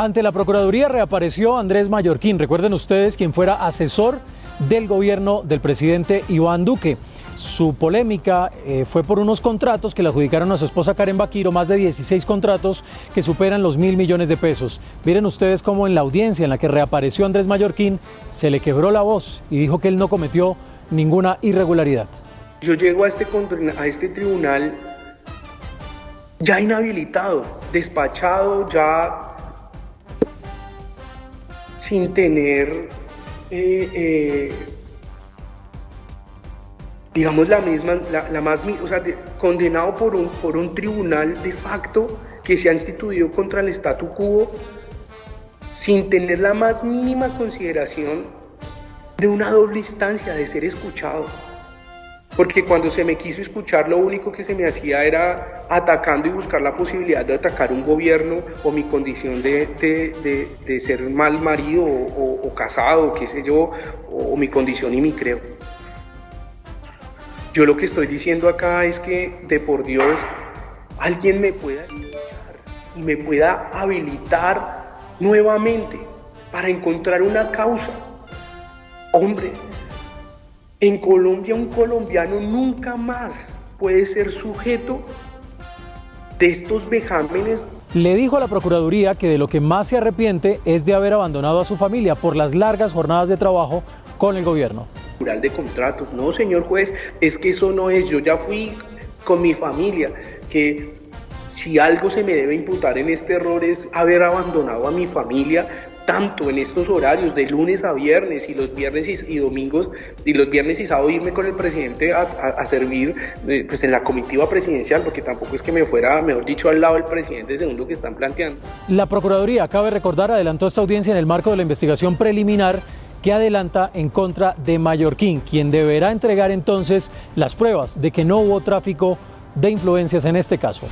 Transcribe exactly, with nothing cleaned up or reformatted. Ante la Procuraduría reapareció Andrés Mayorquín, recuerden ustedes, quien fuera asesor del gobierno del presidente Iván Duque. Su polémica eh, fue por unos contratos que le adjudicaron a su esposa Karen Baquiro, más de dieciséis contratos que superan los mil millones de pesos. Miren ustedes cómo en la audiencia en la que reapareció Andrés Mayorquín se le quebró la voz y dijo que él no cometió ninguna irregularidad. Yo llego a este, a este tribunal ya inhabilitado, despachado, ya sin tener... Eh, eh, digamos la misma, la, la más, o sea, de, condenado por un, por un tribunal de facto que se ha instituido contra el statu quo sin tener la más mínima consideración de una doble instancia, de ser escuchado. Porque cuando se me quiso escuchar, lo único que se me hacía era atacando y buscar la posibilidad de atacar un gobierno o mi condición de, de, de, de ser mal marido o, o, o casado, qué sé yo, o, o mi condición y mi creo. Yo lo que estoy diciendo acá es que, de por Dios, alguien me pueda escuchar y me pueda habilitar nuevamente para encontrar una causa. Hombre, en Colombia un colombiano nunca más puede ser sujeto de estos vejámenes. Le dijo a la Procuraduría que de lo que más se arrepiente es de haber abandonado a su familia por las largas jornadas de trabajo con el gobierno. De contratos, no señor juez, es que eso no es, yo ya fui con mi familia, que si algo se me debe imputar en este error es haber abandonado a mi familia tanto en estos horarios de lunes a viernes y los viernes y, y domingos y los viernes y sábado irme con el presidente a, a, a servir eh, pues en la comitiva presidencial, porque tampoco es que me fuera, mejor dicho, al lado del presidente según lo que están planteando. La Procuraduría, cabe recordar, adelantó esta audiencia en el marco de la investigación preliminar que adelanta en contra de Mayorquín, quien deberá entregar entonces las pruebas de que no hubo tráfico de influencias en este caso.